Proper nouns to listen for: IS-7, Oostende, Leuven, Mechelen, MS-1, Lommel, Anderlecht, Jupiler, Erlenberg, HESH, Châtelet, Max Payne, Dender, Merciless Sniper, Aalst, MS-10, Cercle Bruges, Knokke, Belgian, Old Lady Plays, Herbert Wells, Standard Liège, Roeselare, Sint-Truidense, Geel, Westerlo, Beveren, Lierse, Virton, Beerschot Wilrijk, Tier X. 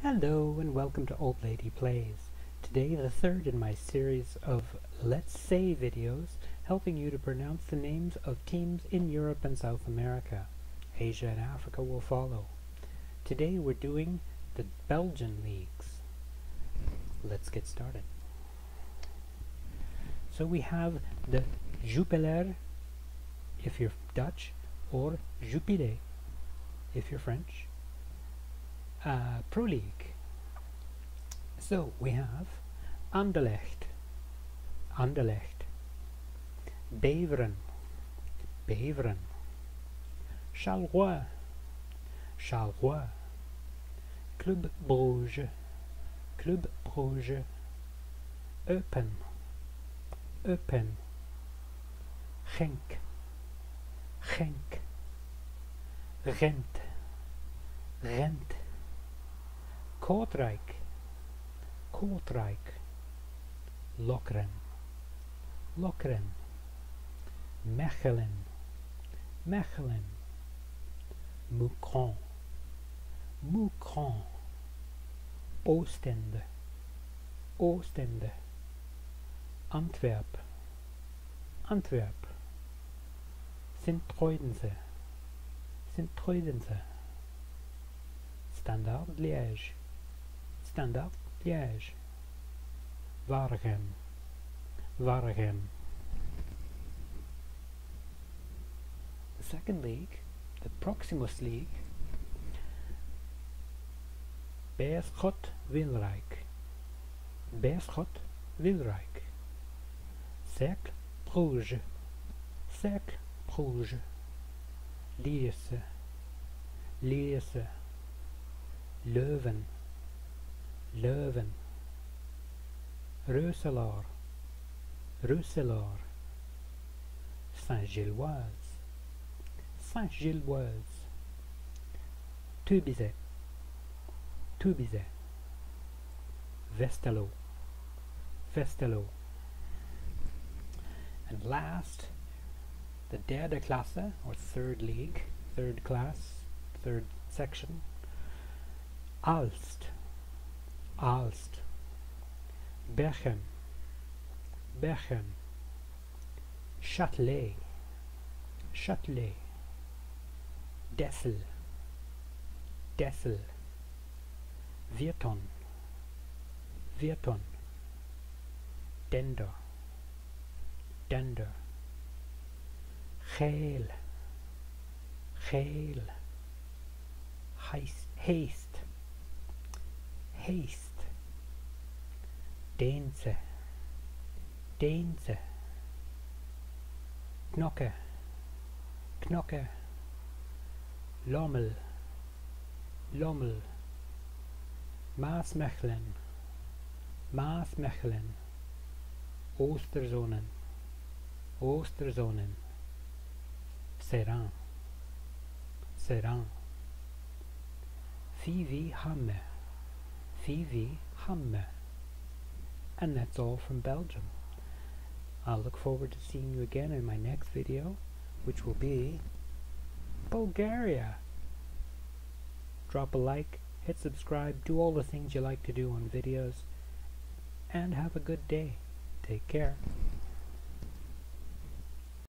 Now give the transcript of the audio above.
Hello and welcome to Old Lady Plays. Today the third in my series of Let's Say videos helping you to pronounce the names of teams in Europe and South America. Asia and Africa will follow. Today we're doing the Belgian leagues. Let's get started. So we have the Jupiler if you're Dutch, or Jupiler if you're French. Pro League. So we have Anderlecht, Beveren, Charleroi, Club Brugge, Eupen, Genk, Rent, Kortrijk, Lokren, Mechelen, Mukran, Oostende, Antwerp, Sint-Truidense, Standard Liège, Wargen. The second league, the Proximus League, Beerschot Wilrijk, Cercle Bruges, Lierse, Leuven, Roeselare, Saint-Gilloise, Tubize, Westerlo. And last, the derde klasse, or third league, third class, third section, Aalst, Berchem, Châtelet, Dessel, Virton, Dender, Geel, Haste, Deense, Knokke, Lommel, Maasmechelen, Oosterzonen, Serran, Fivi Hamme. And that's all from Belgium. I'll look forward to seeing you again in my next video, which will be Bulgaria. Drop a like, hit subscribe, do all the things you like to do on videos, and have a good day. Take care.